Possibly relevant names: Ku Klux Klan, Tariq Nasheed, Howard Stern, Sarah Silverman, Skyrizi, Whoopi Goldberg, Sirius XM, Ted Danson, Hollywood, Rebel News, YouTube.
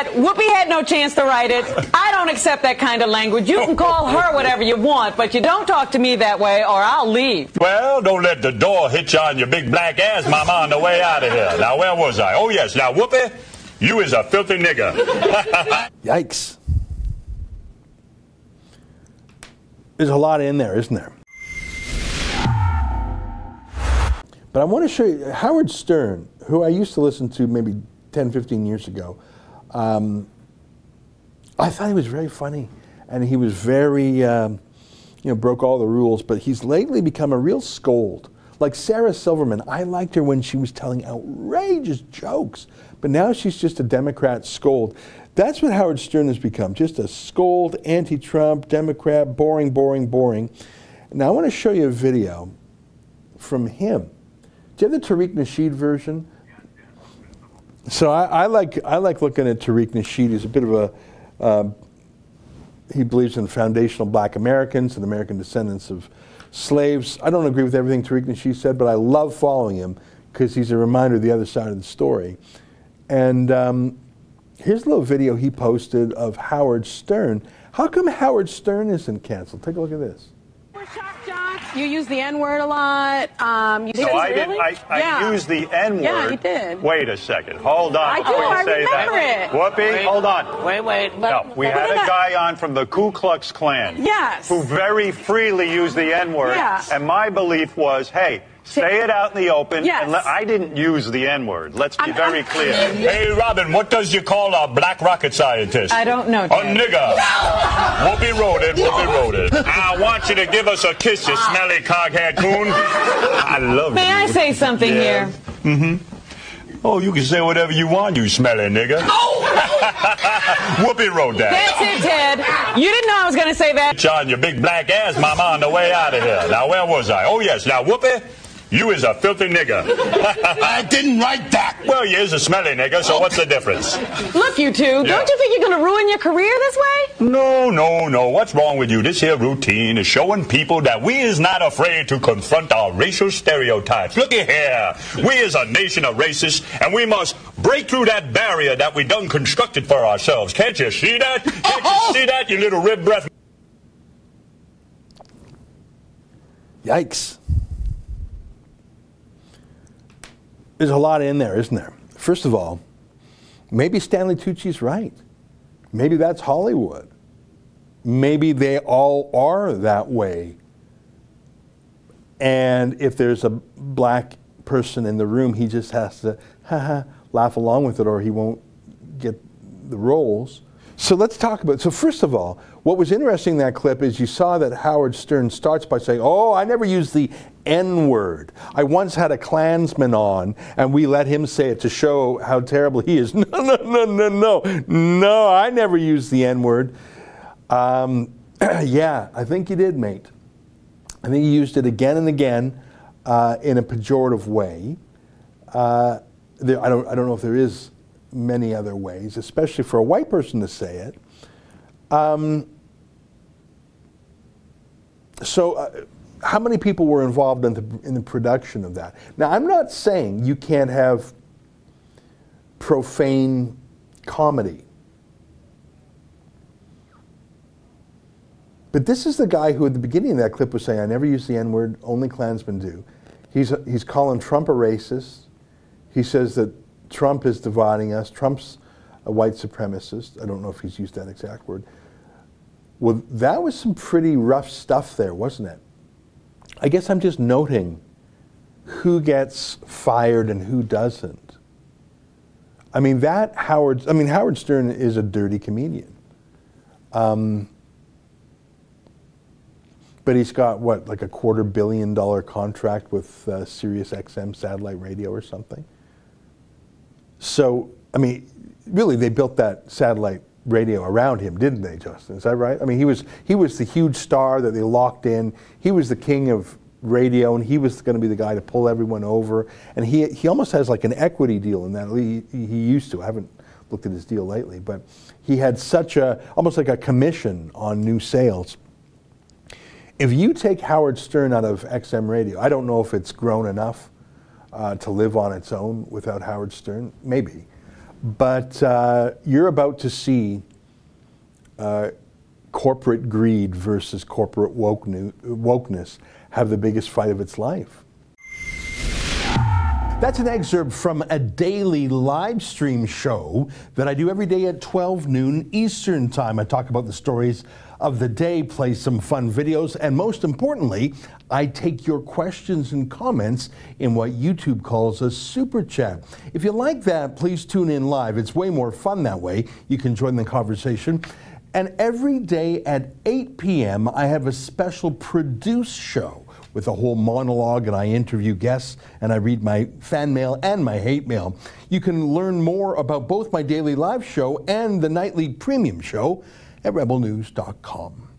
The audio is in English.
Whoopi had no chance to write it. I don't accept that kind of language. You can call her whatever you want, but you don't talk to me that way or I'll leave. Well, don't let the door hit you on your big black ass, mama, on the way out of here. Now, where was I? Oh, yes. Now, Whoopi, you is a filthy nigger. Yikes. There's a lot in there, isn't there? But I want to show you Howard Stern, who I used to listen to maybe 10, 15 years ago. I thought he was very funny, and he was very, you know, broke all the rules, but he's lately become a real scold. Like Sarah Silverman, I liked her when she was telling outrageous jokes, but now she's just a Democrat scold. That's what Howard Stern has become, just a scold, anti-Trump, Democrat, boring, boring, boring. Now I want to show you a video from him. Do you have the Tariq Nasheed version? So I like looking at Tariq Nasheed. He's a bit of a, he believes in foundational black Americans and American descendants of slaves. I don't agree with everything Tariq Nasheed said, but I love following him because he's a reminder of the other side of the story. And here's a little video he posted of Howard Stern. How come Howard Stern isn't canceled? Take a look at this. You use the N-word a lot. I used the N-word. Yeah, you did. Wait a second. Hold on. I remember that. Whoopi, hold on. Wait. We had a guy on from the Ku Klux Klan. Yes. Who very freely used the N-word. Yeah. And my belief was, hey, say it out in the open. Yes. And I didn't use the N-word. Let's be very clear. Hey, Robin, what does you call a black rocket scientist? I don't know, Dad. A nigger. No. Whoopi wrote it, Whoopi wrote it. I want you to give us a kiss, you smelly cog-hat coon. I love you. May I say something here? Mm-hmm. Oh, you can say whatever you want, you smelly nigga. Oh! Whoopi wrote that. That's it, Ted. You didn't know I was going to say that. John, your big black ass, mama, on the way out of here. Now, where was I? Oh, yes. Now, Whoopi, you is a filthy nigger. I didn't write that. Well, you is a smelly nigger, so what's the difference? Look, you two, don't you think you're going to ruin your career this way? No. What's wrong with you? This here routine is showing people that we is not afraid to confront our racial stereotypes. Look at here. We is a nation of racists, and we must break through that barrier that we done constructed for ourselves. Can't you see that? Can't you see that, you little rib breath? Yikes. There's a lot in there, isn't there? First of all, maybe Stanley Tucci's right. Maybe that's Hollywood. Maybe they all are that way. And if there's a black person in the room, he just has to laugh along with it or he won't get the roles. So let's talk about it. So first of all, what was interesting in that clip is you saw that Howard Stern starts by saying, oh, I never used the N-word. I once had a Klansman on, and we let him say it to show how terrible he is. No, I never used the N-word. Yeah, I think you did, mate. I think you used it again and again in a pejorative way. I don't know if there is many other ways, especially for a white person to say it. How many people were involved in the production of that? Now, I'm not saying you can't have profane comedy. But this is the guy who at the beginning of that clip was saying, I never use the N-word, only Klansmen do. He's calling Trump a racist. He says that Trump is dividing us. Trump's a white supremacist. I don't know if he's used that exact word. Well, that was some pretty rough stuff there, wasn't it? I guess I'm just noting who gets fired and who doesn't. I mean, Howard Stern is a dirty comedian. But he's got, what, like a $250 million contract with Sirius XM satellite radio or something? So, I mean, really, they built that satellite radio around him, didn't they, Justin? Is that right? I mean, he was the huge star that they locked in. He was the king of radio, and he was going to be the guy to pull everyone over. And he almost has like an equity deal in that. He used to. I haven't looked at his deal lately, but he had such a, almost like a commission on new sales. If you take Howard Stern out of XM radio, I don't know if it's grown enough to live on its own without Howard Stern, maybe. But you're about to see corporate greed versus corporate wokeness have the biggest fight of its life. That's an excerpt from a daily live stream show that I do every day at 12 noon Eastern Time. I talk about the stories of the day, play some fun videos, and most importantly, I take your questions and comments in what YouTube calls a super chat. If you like that, please tune in live. It's way more fun that way. You can join the conversation. And every day at 8 p.m., I have a special produce show with a whole monologue, and I interview guests, and I read my fan mail and my hate mail. You can learn more about both my daily live show and the nightly premium show at rebelnews.com.